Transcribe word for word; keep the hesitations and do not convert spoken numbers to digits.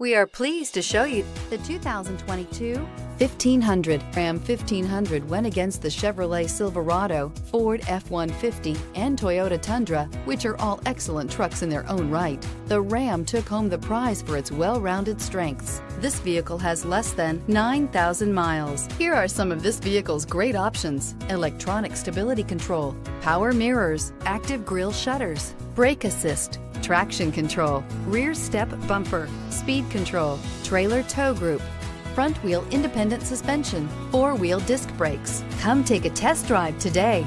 We are pleased to show you the two thousand twenty-two fifteen hundred. Ram fifteen hundred went against the Chevrolet Silverado, Ford F one fifty, and Toyota Tundra, which are all excellent trucks in their own right. The Ram took home the prize for its well-rounded strengths. This vehicle has less than nine thousand miles. Here are some of this vehicle's great options: electronic stability control, power mirrors, active grille shutters, brake assist, traction control, rear step bumper, speed control, trailer tow group, front wheel independent suspension, four-wheel disc brakes. Come take a test drive today.